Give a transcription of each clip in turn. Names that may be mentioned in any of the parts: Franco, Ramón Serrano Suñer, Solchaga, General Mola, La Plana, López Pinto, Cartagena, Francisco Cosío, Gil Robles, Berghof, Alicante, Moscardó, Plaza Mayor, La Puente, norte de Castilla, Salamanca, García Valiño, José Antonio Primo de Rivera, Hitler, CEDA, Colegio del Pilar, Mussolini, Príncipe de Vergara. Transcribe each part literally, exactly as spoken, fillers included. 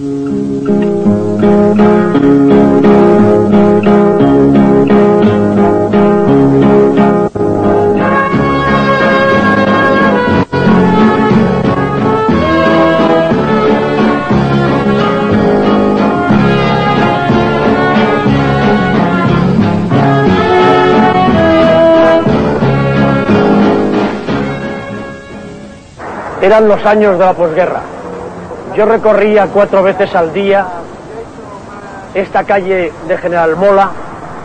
Eran los años de la posguerra. Yo recorría cuatro veces al día esta calle de General Mola,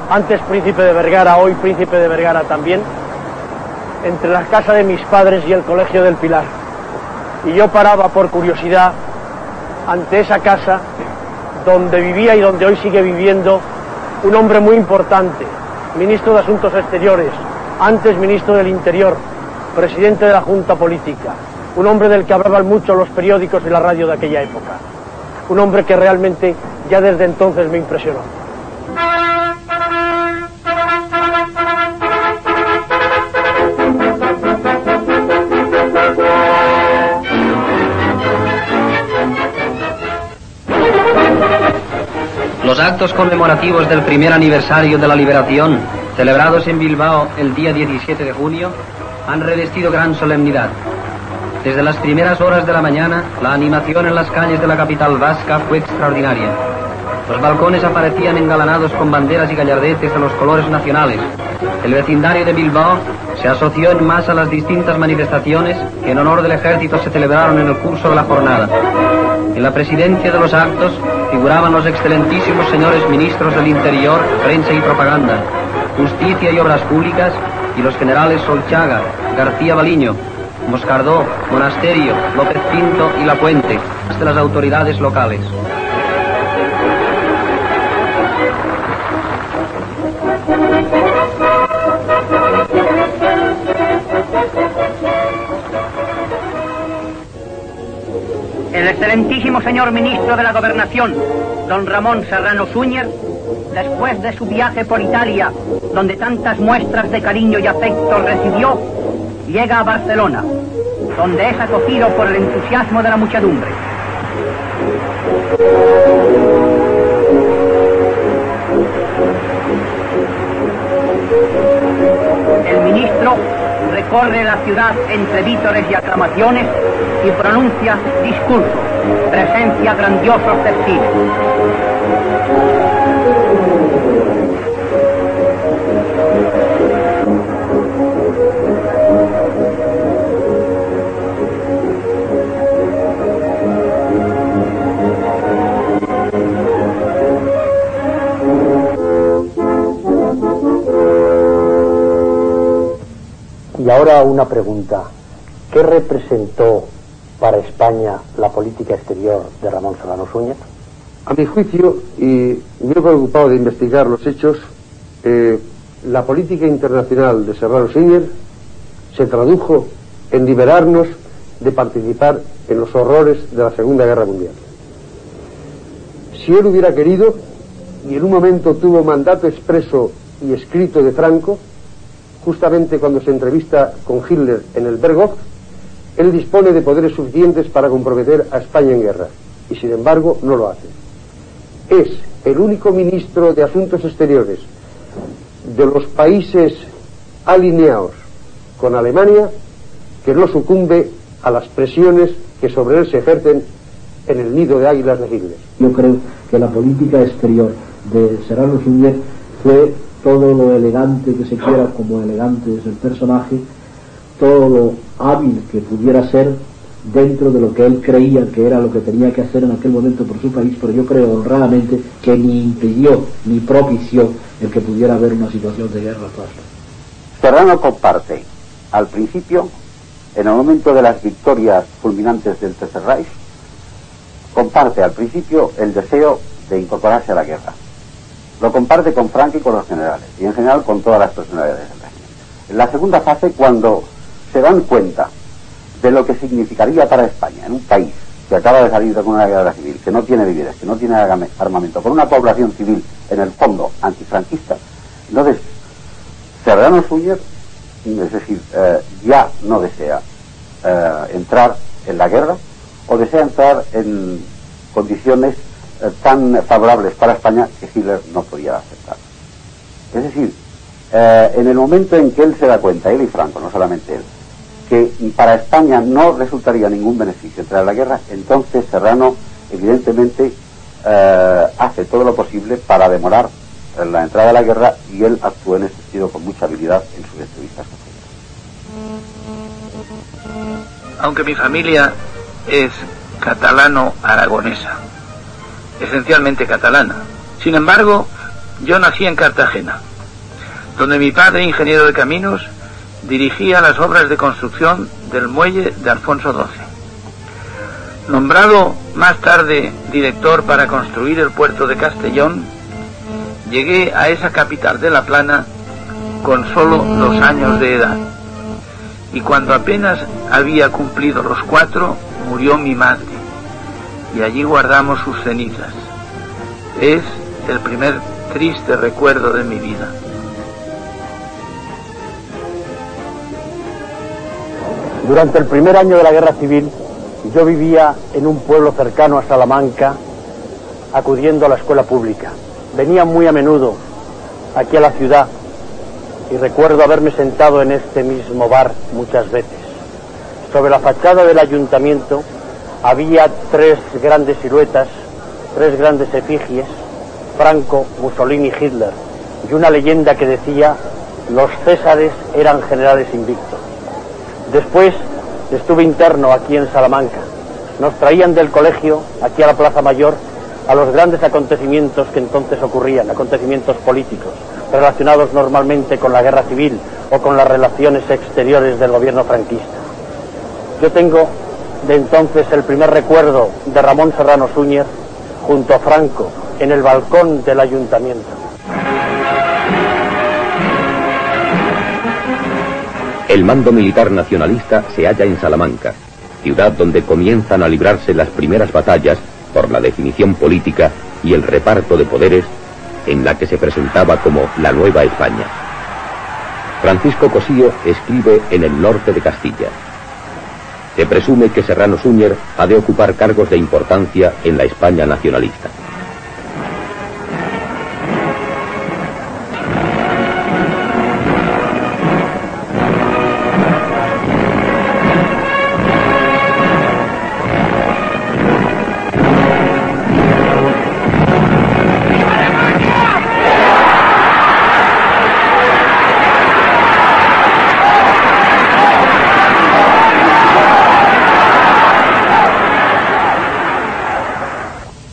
antes Príncipe de Vergara, hoy Príncipe de Vergara también, entre la casa de mis padres y el Colegio del Pilar. Y yo paraba por curiosidad ante esa casa donde vivía y donde hoy sigue viviendo un hombre muy importante, ministro de Asuntos Exteriores, antes ministro del Interior, presidente de la Junta Política. Un hombre del que hablaban mucho los periódicos y la radio de aquella época. Un hombre que realmente ya desde entonces me impresionó. Los actos conmemorativos del primer aniversario de la liberación, celebrados en Bilbao el día diecisiete de junio, han revestido gran solemnidad. Desde las primeras horas de la mañana, la animación en las calles de la capital vasca fue extraordinaria. Los balcones aparecían engalanados con banderas y gallardetes de los colores nacionales. El vecindario de Bilbao se asoció en masa a las distintas manifestaciones que en honor del ejército se celebraron en el curso de la jornada. En la presidencia de los actos figuraban los excelentísimos señores ministros del Interior, Prensa y Propaganda, Justicia y Obras Públicas, y los generales Solchaga, García Valiño, Moscardó, Monasterio, López Pinto y La Puente, hasta las autoridades locales. El excelentísimo señor ministro de la Gobernación, don Ramón Serrano Suñer, después de su viaje por Italia, donde tantas muestras de cariño y afecto recibió, llega a Barcelona, donde es acogido por el entusiasmo de la muchedumbre. El ministro recorre la ciudad entre vítores y aclamaciones y pronuncia discursos, presencia grandiosos testigos. Y ahora una pregunta. ¿Qué representó para España la política exterior de Ramón Serrano Suñer? A mi juicio, y me he preocupado de investigar los hechos, eh, la política internacional de Serrano Suñer se tradujo en liberarnos de participar en los horrores de la Segunda Guerra Mundial. Si él hubiera querido, y en un momento tuvo mandato expreso y escrito de Franco, justamente cuando se entrevista con Hitler en el Berghof, él dispone de poderes suficientes para comprometer a España en guerra, y sin embargo no lo hace. Es el único ministro de Asuntos Exteriores de los países alineados con Alemania que no sucumbe a las presiones que sobre él se ejercen en el nido de águilas de Hitler. Yo creo que la política exterior de Serrano Suñer fue todo lo elegante que se quiera, como elegante es el personaje, todo lo hábil que pudiera ser dentro de lo que él creía que era lo que tenía que hacer en aquel momento por su país, pero yo creo honradamente que ni impidió ni propició el que pudiera haber una situación de guerra total. Serrano comparte, al principio, en el momento de las victorias fulminantes del Tercer Reich, comparte al principio el deseo de incorporarse a la guerra. Lo comparte con Franco y con los generales, y en general con todas las personalidades del régimen. En la segunda fase, cuando se dan cuenta de lo que significaría para España, en un país que acaba de salir de una guerra civil, que no tiene víveres, que no tiene armamento, con una población civil, en el fondo, antifranquista, entonces, Serrano Suñer, es decir, eh, ya no desea eh, entrar en la guerra, o desea entrar en condiciones eh, tan favorables para España que Hitler no podía aceptar. Es decir, eh, en el momento en que él se da cuenta, él y Franco, no solamente él, que para España no resultaría ningún beneficio entrar a la guerra, entonces Serrano evidentemente eh, hace todo lo posible para demorar la entrada a la guerra, y él actuó en ese sentido con mucha habilidad en sus entrevistas. Aunque mi familia es catalano-aragonesa, esencialmente catalana, sin embargo, yo nací en Cartagena, donde mi padre, ingeniero de caminos, dirigía las obras de construcción del muelle de Alfonso doce. Nombrado más tarde director para construir el puerto de Castellón, llegué a esa capital de La Plana con solo dos años de edad, y cuando apenas había cumplido los cuatro, murió mi madre, y allí guardamos sus cenizas. Es el primer triste recuerdo de mi vida. Durante el primer año de la Guerra Civil, yo vivía en un pueblo cercano a Salamanca, acudiendo a la escuela pública. Venía muy a menudo aquí a la ciudad y recuerdo haberme sentado en este mismo bar muchas veces. Sobre la fachada del ayuntamiento había tres grandes siluetas, tres grandes efigies: Franco, Mussolini y Hitler, y una leyenda que decía: los césares eran generales invictos. Después estuve interno aquí en Salamanca. Nos traían del colegio aquí a la Plaza Mayor a los grandes acontecimientos que entonces ocurrían, acontecimientos políticos, relacionados normalmente con la guerra civil o con las relaciones exteriores del gobierno franquista. Yo tengo de entonces el primer recuerdo de Ramón Serrano Suñer junto a Franco en el balcón del ayuntamiento. El mando militar nacionalista se halla en Salamanca, ciudad donde comienzan a librarse las primeras batallas por la definición política y el reparto de poderes, en la que se presentaba como la Nueva España. Francisco Cosío escribe en el norte de Castilla. Se presume que Serrano Suñer ha de ocupar cargos de importancia en la España nacionalista.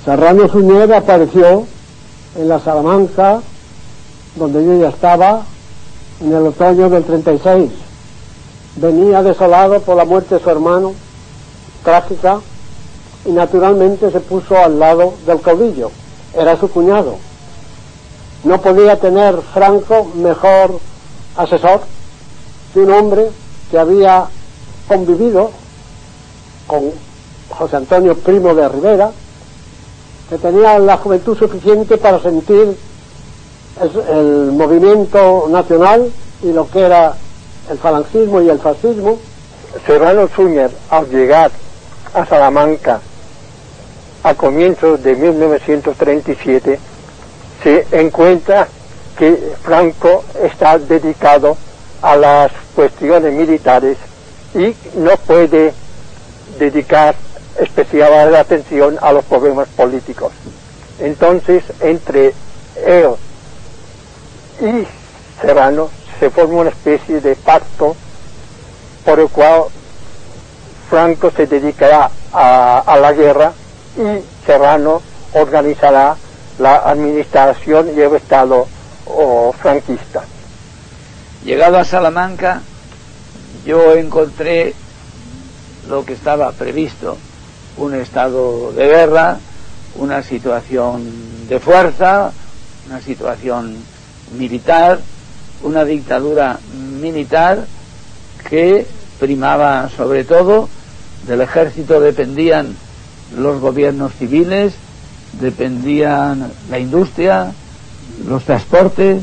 Serrano Suñer apareció en la Salamanca, donde yo ya estaba, en el otoño del treinta y seis. Venía desolado por la muerte de su hermano, trágica, y naturalmente se puso al lado del caudillo. Era su cuñado. No podía tener Franco mejor asesor que un hombre que había convivido con José Antonio Primo de Rivera, que tenía la juventud suficiente para sentir el, el movimiento nacional y lo que era el falangismo y el fascismo. Serrano Suñer, al llegar a Salamanca a comienzos de mil novecientos treinta y siete, se encuentra que Franco está dedicado a las cuestiones militares y no puede dedicar especial atención a los problemas políticos. Entonces, entre él y Serrano se forma una especie de pacto por el cual Franco se dedicará a, a la guerra y Serrano organizará la administración y el Estado oh, franquista. Llegado a Salamanca, yo encontré lo que estaba previsto: un estado de guerra, una situación de fuerza, una situación militar, una dictadura militar que primaba sobre todo. Del ejército dependían los gobiernos civiles, dependían la industria, los transportes,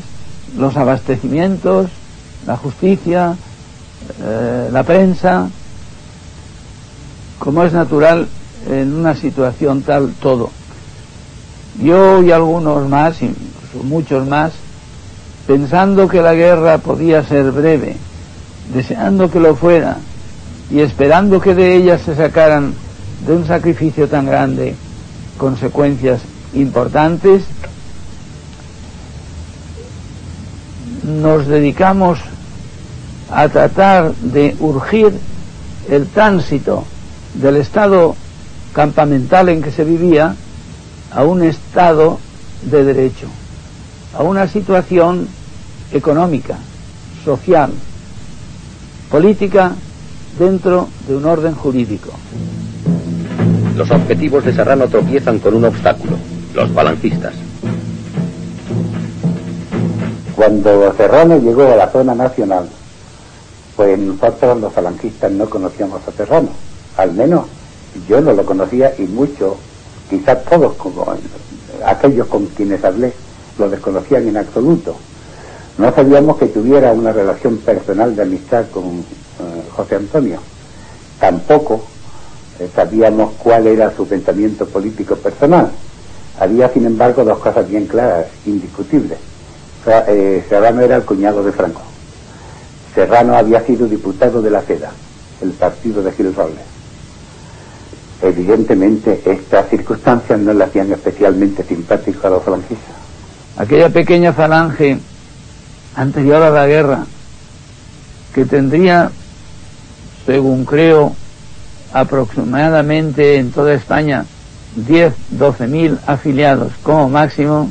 los abastecimientos, la justicia, eh, la prensa. Como es natural, en una situación tal todo. Yo y algunos más, incluso muchos más, pensando que la guerra podía ser breve, deseando que lo fuera y esperando que de ella se sacaran, de un sacrificio tan grande, consecuencias importantes, nos dedicamos a tratar de urgir el tránsito del estado campamental en que se vivía a un estado de derecho, a una situación económica, social, política, dentro de un orden jurídico. Los objetivos de Serrano tropiezan con un obstáculo, los falangistas. Cuando Serrano llegó a la zona nacional, pues nosotros los falangistas no conocíamos a Serrano, al menos yo no lo conocía y muchos, quizás todos como aquellos con quienes hablé, lo desconocían en absoluto. No sabíamos que tuviera una relación personal de amistad con eh, José Antonio, tampoco sabíamos cuál era su pensamiento político personal. Había, sin embargo, dos cosas bien claras, indiscutibles. Fra eh, Serrano era el cuñado de Franco. Serrano había sido diputado de la CEDA, el partido de Gil Robles. Evidentemente, estas circunstancias no le hacían especialmente simpático a los falangistas. Aquella pequeña falange anterior a la guerra, que tendría, según creo, aproximadamente en toda España diez, doce mil afiliados como máximo,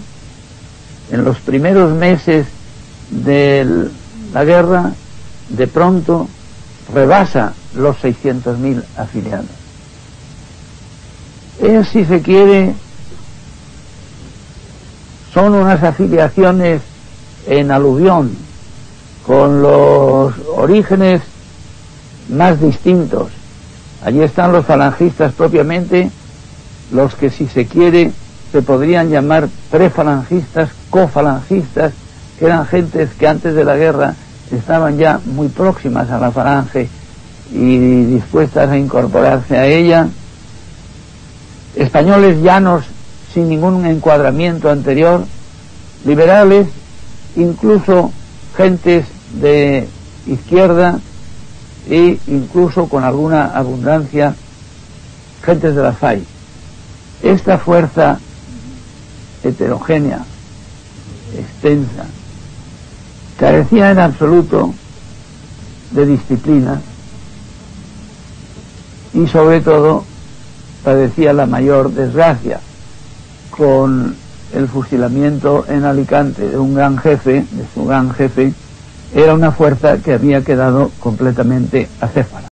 en los primeros meses de la guerra de pronto rebasa los seiscientos mil afiliados. Es, si se quiere, son unas afiliaciones en aluvión con los orígenes más distintos. Allí están los falangistas propiamente, los que, si se quiere, se podrían llamar prefalangistas, cofalangistas, que eran gentes que antes de la guerra estaban ya muy próximas a la falange y dispuestas a incorporarse a ella. Españoles llanos sin ningún encuadramiento anterior, liberales, incluso gentes de izquierda, e incluso con alguna abundancia gentes de la F A I. Esta fuerza heterogénea, extensa, carecía en absoluto de disciplina y sobre todo padecía la mayor desgracia con el fusilamiento en Alicante de un gran jefe, de su gran jefe. Era una fuerza que había quedado completamente acéfala.